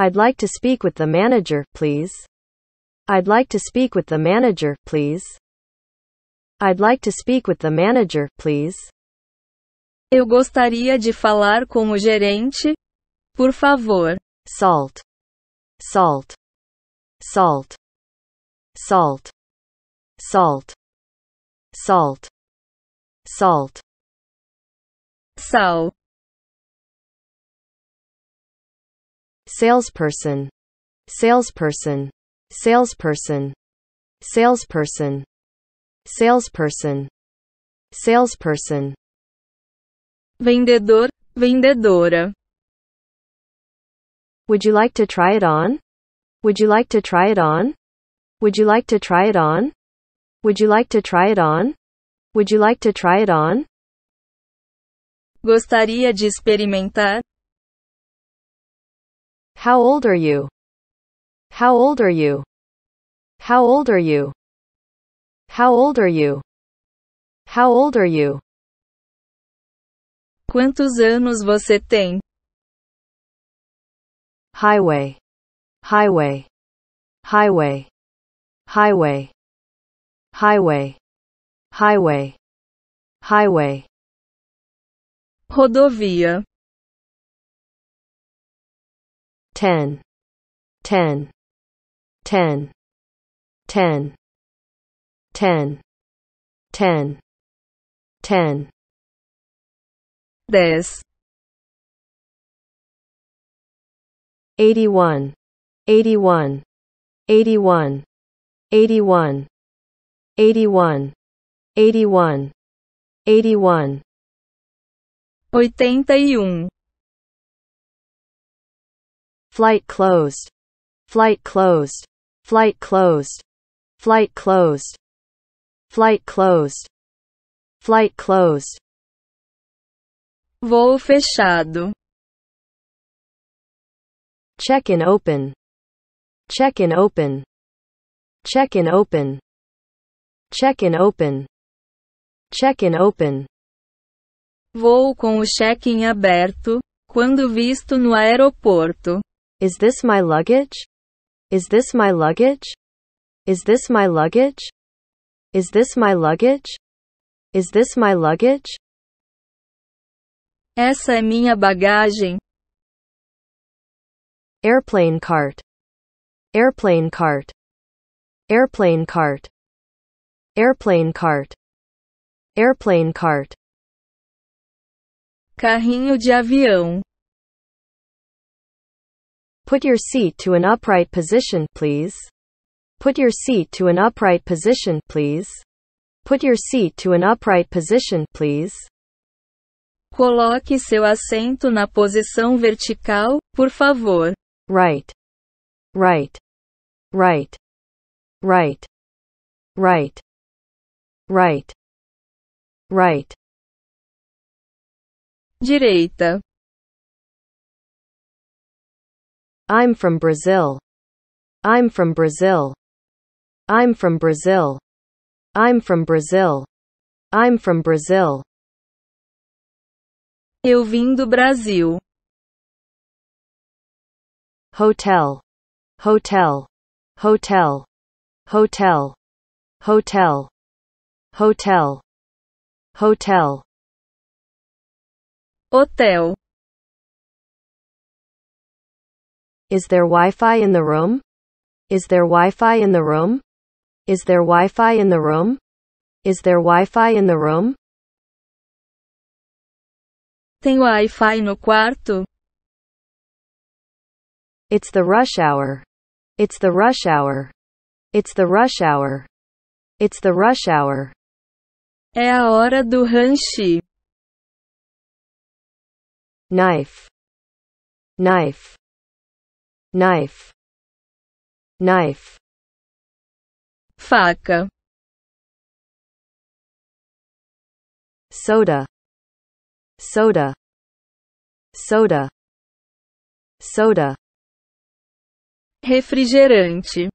I'd like to speak with the manager, please. I'd like to speak with the manager, please. I'd like to speak with the manager, please. Eu gostaria de falar com o gerente, por favor. Salt, salt, salt, salt, salt, salt, salt, sal. Salesperson, salesperson, salesperson, salesperson, salesperson, salesperson. Vendedor, vendedora. Would you like to try it on? Would you like to try it on? Would you like to try it on? Would you like to try it on? Would you like to try it on? Gostaria de experimentar. How old are you? How old are you? How old are you? How old are you? How old are you? Quantos anos você tem? Highway, highway, highway, highway, highway, highway, highway. Rodovia. 10, 10, 10, 10, 10, 10, 10. 10. 81, 81, 81, 81, 81, 81, 81. 81. Flight closed, flight closed, flight closed, flight closed, flight closed, flight closed. Voo fechado. Check-in open, check-in open, check-in open, check-in open, check-in open. Voo com o check-in aberto, quando visto no aeroporto. Is this my luggage? Is this my luggage? Is this my luggage? Is this my luggage? Is this my luggage? Essa é minha bagagem. Airplane cart, airplane cart, airplane cart, airplane cart, airplane cart. Carrinho de avião. Put your seat to an upright position, please. Put your seat to an upright position, please. Put your seat to an upright position, please. Coloque seu assento na posição vertical, por favor. Right, right, right, right, right, right, right. Direita. I'm from Brazil. I'm from Brazil. I'm from Brazil. I'm from Brazil. I'm from Brazil. Eu vim do Brasil. Hotel, hotel, hotel, hotel, hotel, hotel, hotel. Hotel. Is there Wi-Fi in the room? Is there Wi-Fi in the room? Is there Wi-Fi in the room? Is there Wi-Fi in the room? Tem Wi-Fi no quarto? It's the rush hour. It's the rush hour. It's the rush hour. It's the rush hour. É a hora do ranchi. Knife, knife, knife, knife. Faca. Soda, soda, soda, soda. Refrigerante.